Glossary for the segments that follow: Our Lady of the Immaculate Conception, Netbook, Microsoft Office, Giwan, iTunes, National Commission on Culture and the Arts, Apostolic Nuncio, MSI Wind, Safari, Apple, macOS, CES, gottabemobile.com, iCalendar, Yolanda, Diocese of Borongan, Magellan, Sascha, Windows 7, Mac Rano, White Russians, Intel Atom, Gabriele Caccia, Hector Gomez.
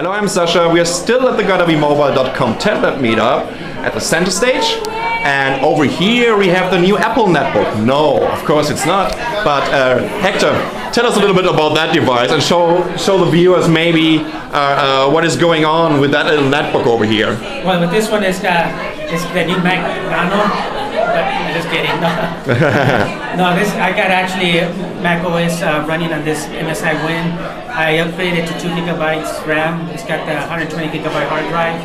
Hello, I'm Sascha. We are still at the gottabemobile.com tablet meetup at the center stage. And over here we have the new Apple netbook. No, of course it's not. But Hector, tell us a little bit about that device and show the viewers maybe what is going on with that little netbook over here. Well, with this one is the new Mac Rano. I'm just kidding. No, I got actually macOS running on this MSI Wind. I upgraded to 2 GB RAM. It's got the 120 GB hard drive.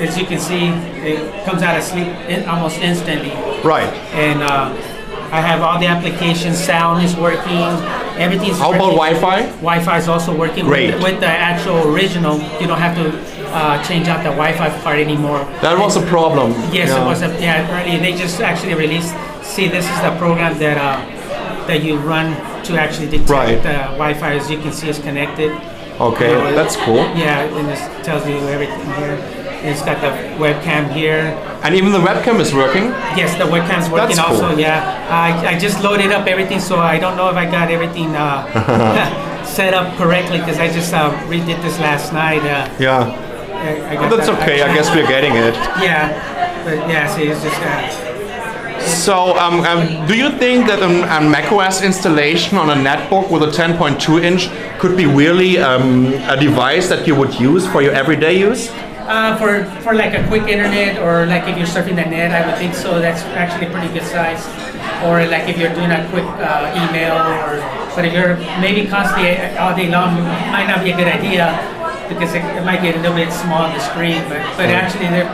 As you can see, it comes out of sleep almost instantly. Right. And I have all the applications. Sound is working. Everything's working. How about Wi-Fi? Wi-Fi is also working. Great. With the actual original, you don't have to change out the Wi-Fi part anymore. That was a problem. Yes, yeah. It was. Early they just actually released. See, this is the program that you run to actually detect the Wi-Fi. As you can see, it's connected. Okay, that's cool. Yeah, and it tells you everything here. It's got the webcam here. And even the webcam is working. Yes, the webcam's working. That's also. Cool. Yeah, I just loaded up everything, so I don't know if I got everything. Set up correctly because I just redid this last night. Yeah. Well, that's okay. I guess we're getting it. Yeah, but yeah, see, it's just So, do you think that a macOS installation on a netbook with a 10.2-inch could be really a device that you would use for your everyday use? For like a quick internet, or like if you're surfing the net, I would think so. That's actually a pretty good size. Or like if you're doing a quick email, but if you're maybe constantly all day long, it might not be a good idea, because it might get a little bit small on the screen, but actually they're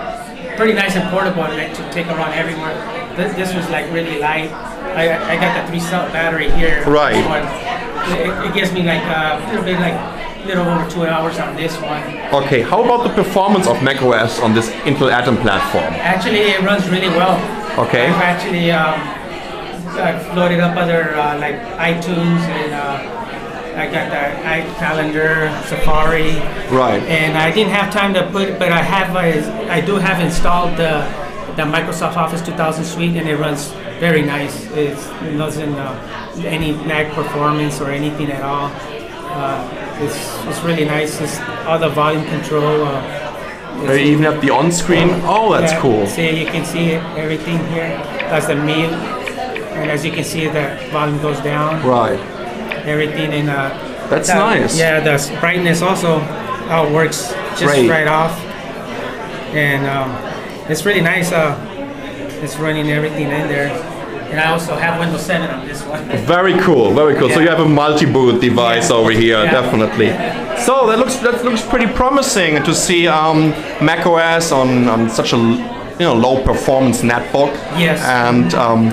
pretty nice and portable and to take around everywhere. This was like really light. I got the 3-cell battery here. Right. It gives me like a little bit over 2 hours on this one. Okay, how about the performance of macOS on this Intel Atom platform? Actually, it runs really well. Okay. I've actually loaded up other like iTunes and I got the iCalendar, Safari, and I didn't have time to put, but I do have installed the Microsoft Office 2000 suite, and it runs very nice. It doesn't any lag performance or anything at all. It's really nice. It's all the volume control. They even have the on-screen. Oh, that's cool. See, you can see everything here. That's the menu, and as you can see, the volume goes down. Right. Everything in that's nice. Yeah, the brightness also works just right off, and it's really nice. It's running everything in there, and I also have Windows 7 on this one. Very cool, very cool. Yeah. So you have a multi-boot device over here, definitely. So that looks pretty promising to see macOS on such a low performance netbook. Yes. And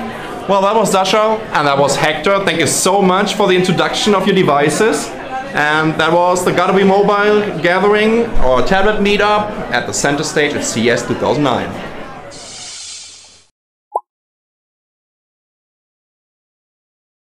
well, that was Sascha, and that was Hector. Thank you so much for the introduction of your devices. And that was the Gotta Be Mobile gathering or tablet meetup at the center stage at CES 2009.